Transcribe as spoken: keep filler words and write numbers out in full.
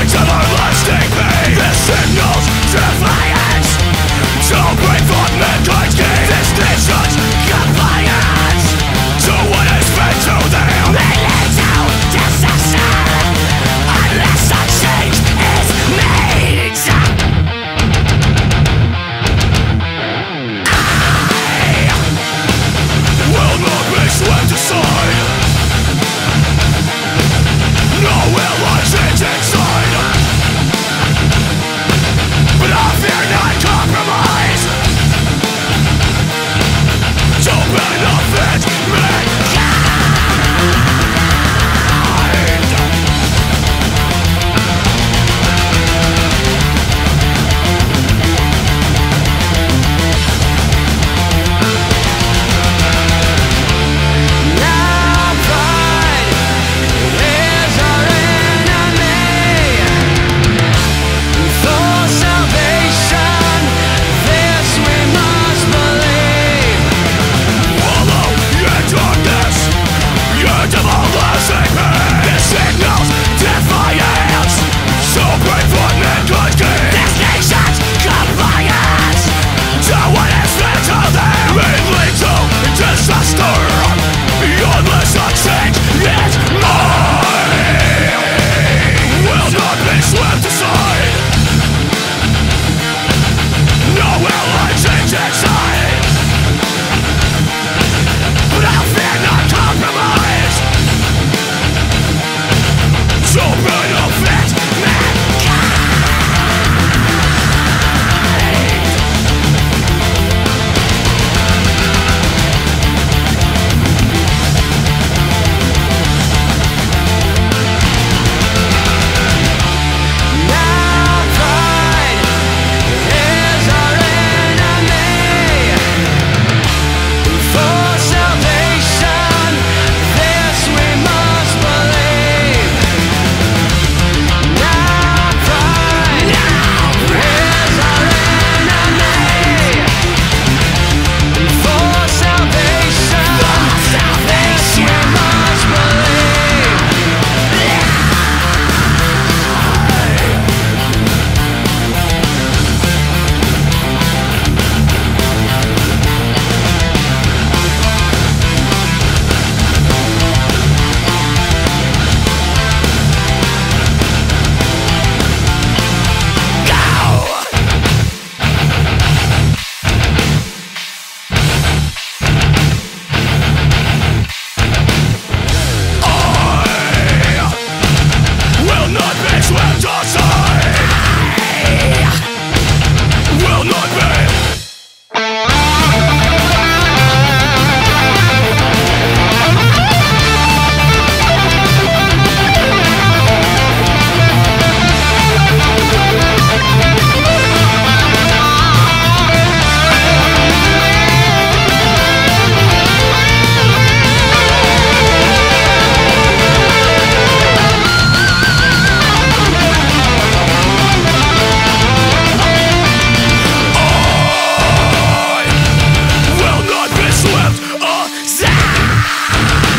Your everlasting pain, the signals defiance.